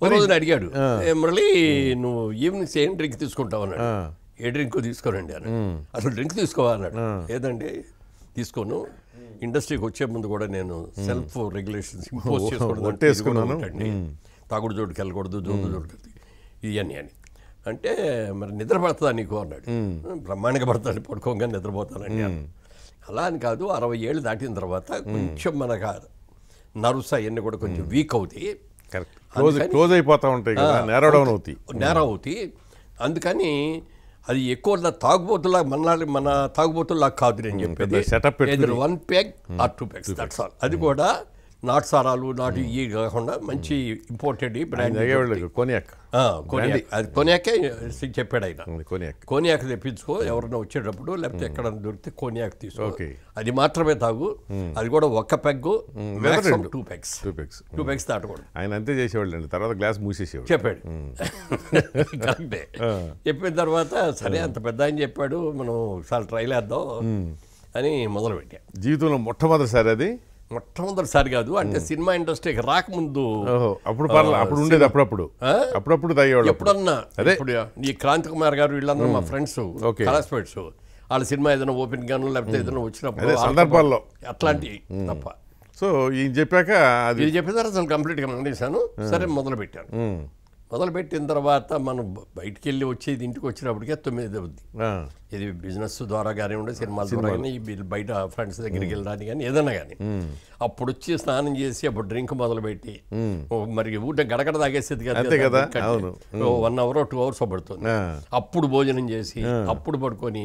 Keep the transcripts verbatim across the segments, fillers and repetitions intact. one idea do. Merely no, even same drink this could down. A drink could this current. I should drink this corner. Either day, this cono industry could chip on the water and self regulations imposed for the taste. Tagojo Calgordo, Yan and neither Barthani cornered. Brahmanica Barthani Porconga, neither Botan. Alan Kadu are yelled that in Dravata, Chamanakar, Narusa, and go to weak out. Correct. Close a potown taker, narrow down oti. Narrow oti, and the canny, I called the Tagbotula, Manali Mana, Tagbotula Kadrin. Set up either one peg or two pegs. That's all. Adigoda. Not Saralu, not Yiga Honda, Manchi imported a brand. I gave cognac. Ah, cognac. Cognac is a chepedina. Cognac. Cognac the Pizco, or no Chirapudo, left a current Durte cognac this. Okay. Adimatra Metago, I'll go to Wakapago, maximum two pegs. Two pegs. Two pegs that one. And Antejashold and Tara glass moose. Cheped. Epidarvata, Saranta Padan, Jepedo, Saltrailado, any mother of it. Do you know what mother Sarade? మొట్టమొదటి సారిగాదు అంటే cinema ఇండస్ట్రీకి రాకముందు అప్పుడు పర్ల అప్పుడు ఉండేది అప్పుడప్పుడు అప్పుడప్పుడు దయ్యేవాళ్ళు ఎప్పుడన్నా అదే ఈ క్రాంతి కుమార్ గారు వీళ్ళందరూ మా ఫ్రెండ్స్ కలాస్పేట్స్ వాళ్ళ సినిమా ఏదైనా ఓపెన్ గాను లేకపోతే ఏదైనా వచ్చినప్పుడు సందర్భాల్లో అట్లాంటి తప్ప సో ఈయన చెప్పాక అది ఈయన చెప్పిన తర్వాత కంప్లీట్ గా మండేశాను సరే మొదలు పెట్టాను మొదలు పెట్టిన తర్వాత మనం బయటికి వెళ్ళి వచ్చేది ఇంటికి వచ్చినప్పటికే తొమ్మిది అవుద్ది ఇది బిజినెస్ ద్వారా కానీ ఉండే సినిమాల ద్వారా కానీ బయట ఫ్రెండ్స్ దగ్గరికి వెళ్ళడానికి కానీ ఏదన్నా కానీ అప్పుడు వచ్చి స్నానం చేసి అప్పుడు డ్రింక్ మొదలుపెట్టి మరి ఊట గడగడ తాగేసేది కదా వన్ అవర్ టూ అవర్స్ పడుతుంది అప్పుడు భోజనం చేసి అప్పుడు పడుకొని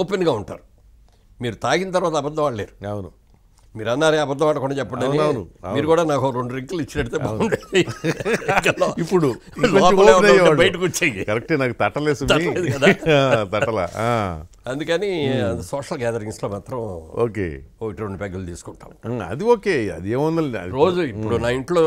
ఓపెన్గా ఉంటారు మీరు తాగిన తర్వాత అబద్ధం ఆడలేరు అవును మీరు అన్నారు అబద్ధం ఆడకుండా చెప్పండి మీరు కూడా నాకు రెండు డ్రింకులు ఇచ్చినట్టే బాగుండేది ఇప్పుడు బయటకు వచ్చాయి కరెక్టే నాకు తట్టలేదు కదా తట్టలా అందుకని సోషల్ గ్యాదరింగ్స్లో మాత్రం ఓకే ఒకటి రెండు పెగ్గులు తీసుకుంటాం అది ఓకే అది ఏముందండి రోజు ఇప్పుడు నా ఇంట్లో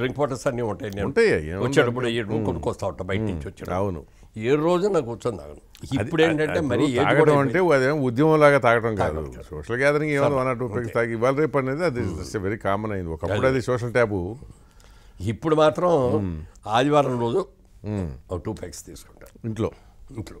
డ్రింక్ వాటర్స్ అన్నీ ఉంటాయి ఉంటాయి వచ్చేటప్పుడు కొనుక్కొస్తా ఉంటాం బయట నుంచి వచ్చాడు అవును ఏ రోజు నాకు కూర్చొని తాగను ఇప్పుడు ఏంటంటే మరి తాగడం అంటే అదేమో ఉద్యమంలాగా తాగడం కాదు సోషల్ గ్యాదరింగ్ ఏమో వన్ ఆర్ టూ పెగ్స్ తాగి ఇవాళ రేపు అనేది అది వెరీ కామన్ అయింది ఒకప్పుడు అది సోషల్ ట్యాబు ఇప్పుడు మాత్రం ఆదివారం రోజు ఒక టూ పెగ్స్ తీసుకుంటాను ఇంట్లో ఇంట్లో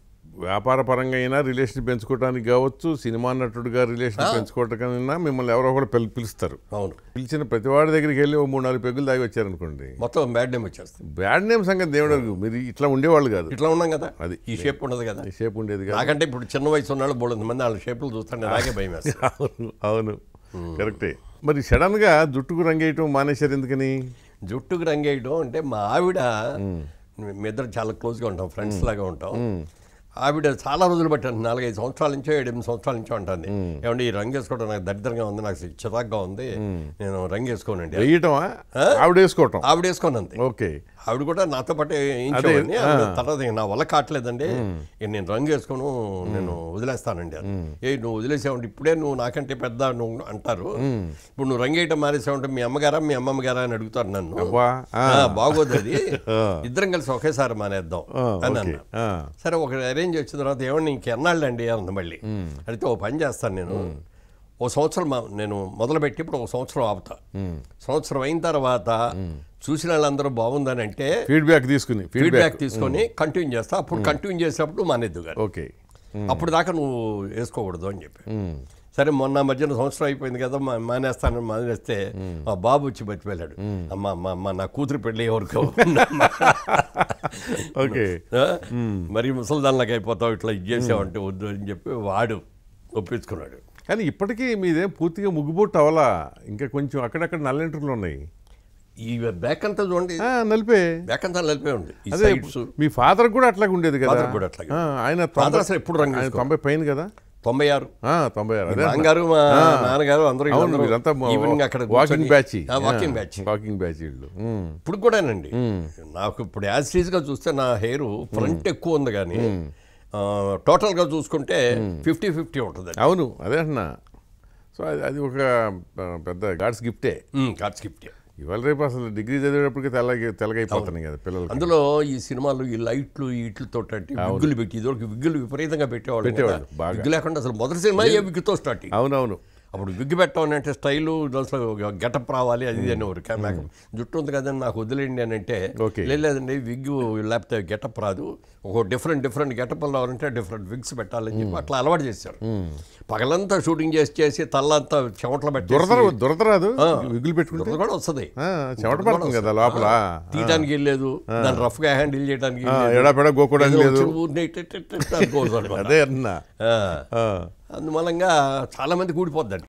వ్యాపార పరంగా అయినా రిలేషన్ పెంచుకోవడానికి కావచ్చు సినిమా నటుడుగా రిలేషన్ పెంచుకోవటానికైనా మిమ్మల్ని ఎవరో కూడా పిలుస్తారు అవును పిలిచిన ప్రతివాడి దగ్గరికి వెళ్ళి ఓ మూడు నాలుగు పెగ్గులు దాగి వచ్చారనుకోండి మొత్తం బ్యాడ్ నేమ్ వచ్చేస్తుంది బ్యాడ్ నేమ్ సంగతి దేవుడు మీరు ఇట్లా ఉండేవాళ్ళు కాదు ఇట్లా ఉన్నాం కదా అది ఈ షేప్ ఉండదు కదా ఈ షేప్ ఉండేది కదా నాకంటే ఇప్పుడు చిన్న వయసు ఉన్న వాళ్ళు బోల్డ్ మంది వాళ్ళ షేపులు చూస్తాను అలాగే భయం అవును అవును కరెక్టే మరి సడన్గా జుట్టుకు రంగేయటం మానేశారు ఎందుకని జుట్టుకు రంగేయటం అంటే మా ఆవిడ మేమిద్దరం చాలా క్లోజ్గా ఉంటాం ఫ్రెండ్స్ లాగా ఉంటాం ఆవిడ చాలా రోజులు బట్టి అంటే నాలుగైదు సంవత్సరాల నుంచో ఏడెనిమిది సంవత్సరాల నుంచో ఉంటుంది ఏమంటే ఈ రంగు వేసుకోవడం నాకు దరిద్రంగా ఉంది నాకు చిరాగ్గా ఉంది నేను రంగు వేసుకోనండి వేయటమా ఆవిడ వేసుకోవటం ఆవిడ వేసుకోనంది ఓకే ఆవిడ కూడా నాతో పాటు వేయించేవాడిని తర్వాత నా వల్ల కావట్లేదండి నేను రంగు వేసుకోను నేను వదిలేస్తానండి అని ఏ నువ్వు వదిలేసావు ఇప్పుడే నువ్వు నాకంటే పెద్ద నువ్వు అంటారు ఇప్పుడు నువ్వు రంగు వేయటం మానేసావంటే మీ అమ్మగారా మీ అమ్మమ్మ గారా అని అడుగుతారు నన్ను బాగోదు అది ఇద్దరం కలిసి ఒకేసారి మానేద్దాం అని అన్నా సరే ఒక అరేంజ్ వచ్చిన తర్వాత ఏమన్నా ఇంకెన్నాళ్ళు అండి అన్న మళ్ళీ అయితే ఓ పని చేస్తాను నేను ఓ సంవత్సరం నేను మొదలుపెట్టి ఇప్పుడు ఒక సంవత్సరం ఆపుతా సంవత్సరం అయిన తర్వాత చూసిన వాళ్ళందరూ బాగుందని అంటే ఫీడ్బ్యాక్ తీసుకుని ఫీడ్బ్యాక్ తీసుకొని కంటిన్యూ చేస్తా అప్పుడు కంటిన్యూ చేసినప్పుడు మానేద్దు కానీ ఓకే అప్పుడు దాకా నువ్వు వేసుకోకూడదు అని చెప్పి సరే మొన్న మధ్యన సంవత్సరం అయిపోయింది కదా మానేస్తానని మానేస్తే మా బాబు వచ్చి బట్టి వెళ్ళాడు, అమ్మ అమ్మ అమ్మ నా కూతురు పెళ్ళి ఎవరికో ఓకే మరి ముసలిదాన్లకు అయిపోతావు ఇట్లా ఇది చేసావంటే వద్దు అని చెప్పి వాడు ఒప్పించుకున్నాడు. కానీ ఇప్పటికీ మీదే పూర్తిగా ముగ్గుబోట్ అవలా, ఇంకా కొంచెం అక్కడక్కడ నల్లెంటర్లు ఉన్నాయి. ఈ బ్యాక్ అంతా చూడండి నలిపే, బ్యాక్ అంతా నలిపే ఉంది. అదే మీ ఫాదర్ కూడా అట్లాగే ఉండేది కదా, కూడా అట్లాగే ఆయన ఫాదర్ అసలు ఎప్పుడు రంగు తొంభై పైన కదా, తొంభై ఆరు తొంభై ఆరు నాన్నగారు మా నాన్నగారు అందరూ అక్కడ walking batch walking batch walking batch వీళ్ళు ఇప్పుడు కూడానండి. నాకు ఇప్పుడు యాజ్ టీజ్గా చూస్తే నా హెయిర్ ఫ్రంట్ ఎక్కువ ఉంది కానీ టోటల్గా చూసుకుంటే ఫిఫ్టీ ఫిఫ్టీ ఉంటుంది. అవును అదే అన్నా, సో అది అది ఒక పెద్ద గాడ్స్ గిఫ్టే గాడ్స్ గిఫ్టే. ఇవాళ రేపు అసలు డిగ్రీ చదివేటప్పటికి తెల్లగా తెల్లగైపోతున్నాయి కదా పిల్లలు. అందులో ఈ సినిమాలు ఈ లైట్లు వీటితో విగ్గులు పెట్టి ఇదివరకు విగ్గులు విపరీతంగా పెట్టేవాళ్ళు పెట్టేవాళ్ళు విగ్గు లేకుండా అసలు మొదటి సినిమా ఏ విగ్గుతో స్టార్ట్. అవునవును అప్పుడు విగ్గు పెట్టమని అంటే స్టైలు దాంట్లో గెటప్ రావాలి అది అని ఒక మేకప్ జుట్టు ఉంది కదండి నాకు వదిలేండి అని అంటే లేదండి విగ్గు లేకపోతే గెటప్ రాదు, ఒక డిఫరెంట్ డిఫరెంట్ గెటప్లు రావాలంటే డిఫరెంట్ విగ్స్ పెట్టాలని చెప్పి అట్లా అలవాటు చేశారు. పగలంతా షూటింగ్ చేసి చేసి తల్లంతా చెమటలు పెట్టి దొరదరాదు విగ్గులు పెట్టుకుంటే కూడా వస్తుంది లోపల తీయడానికి వెళ్ళలేదు, దాన్ని రఫ్గా హ్యాండిల్ చేయడానికి అందువలంగా చాలా మంది కూడిపోద్దండి.